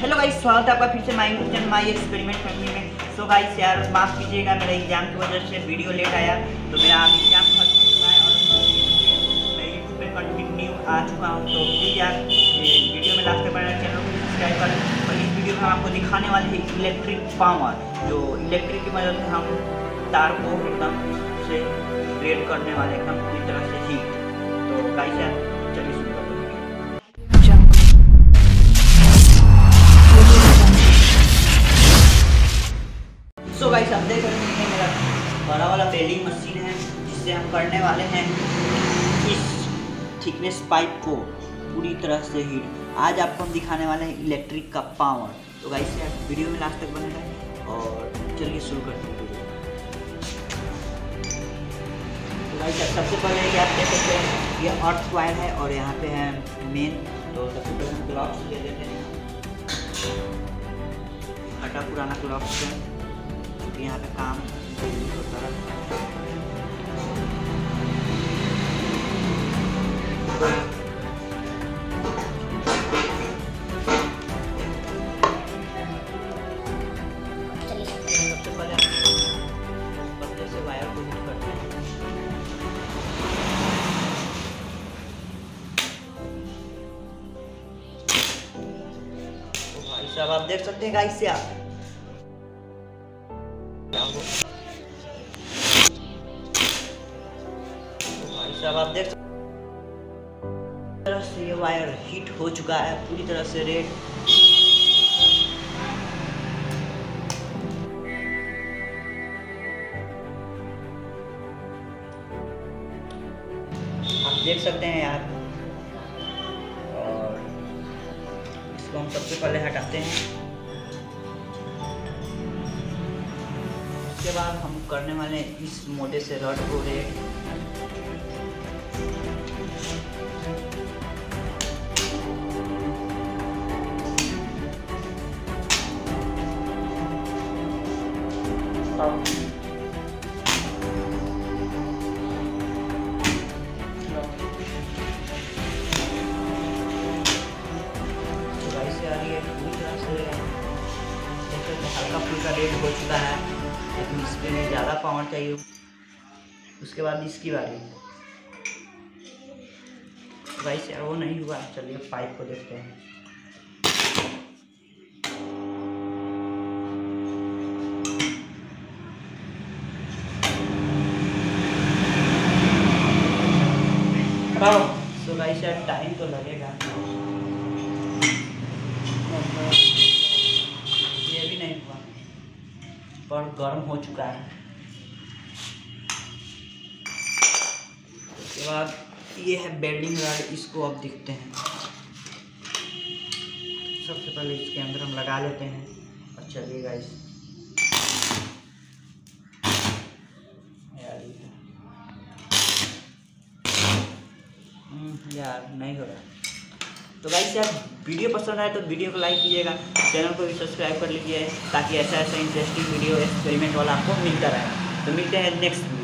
Hello guys, स्वागत है आपका फिर से my kitchen my experiment family में। सो गाइस यार माफ़ कीजिएगा, मेरा एग्ज़ाम की वजह से वीडियो लेट आया, तो मेरा एग्ज़ाम खत्म हो चुका है और मैं यूट्यूब पर कंटिन्यू आ चुका हूँ। तो प्लीज़ यार वीडियो में लास्ट तक बने रहें, चैनल को सब्सक्राइब करें। और इस वीडियो में हम आपको दिखाने वाले हैं इलेक्ट्रिक पावर, जो इलेक्ट्रिक की मदद से हम तार को एकदम से रेड करने वाले एकदम पूरी तरह से ही। तो गाइस यार चलिए शुरू करते हैं। तो गाइस आप देख सकते हैं मेरा बड़ा वाला बेलिंग मशीन है, जिससे हम करने वाले हैं इस थिकनेस पाइप को पूरी तरह से हीट। आज आपको हम दिखाने वाले हैं इलेक्ट्रिक का पावर। तो गाइस यार वीडियो में लास्ट तक बने रहें और चलिए शुरू करते हैं। तो गाइस यार सबसे पहले आप देख सकते हैं ये अर्थ वायर है और यहाँ पे है मेन। तो सबसे पहले हम क्लॉक्स ले लेते हैं, हटा पुराना क्लॉक्स है, यहाँ पे काम होता रहता है। सब आप देख सकते हैं गाइस यार, आप देख तरह से ये वायर हीट हो चुका है पूरी तरह से रेड। आप देख सकते हैं यार, और इसको हम सबसे पहले हटाते हैं। इसके बाद हम करने वाले हैं इस मोटे से रॉड को रेड। हल्का फुल्का रेड हो चुका है, लेकिन इस पे ज़्यादा पावर चाहिए। उसके बाद इसकी बारी गाइस यार वो नहीं हुआ। चलिए पाइप को देखते हैं। तो गाइस यार टाइम तो लगेगा, ये भी नहीं हुआ पर गर्म हो चुका है। उसके बाद ये है बेल्डिंग रॉड, इसको अब देखते हैं। सबसे पहले इसके अंदर हम लगा लेते हैं। और चलिए गाइस यार नहीं हो रहा। तो गाइस यार वीडियो पसंद आए तो वीडियो को लाइक कीजिएगा, चैनल को भी सब्सक्राइब कर लीजिए, ताकि ऐसा इंटरेस्टिंग वीडियो एक्सपेरिमेंट वाला आपको मिलता रहे। तो मिलते हैं नेक्स्ट।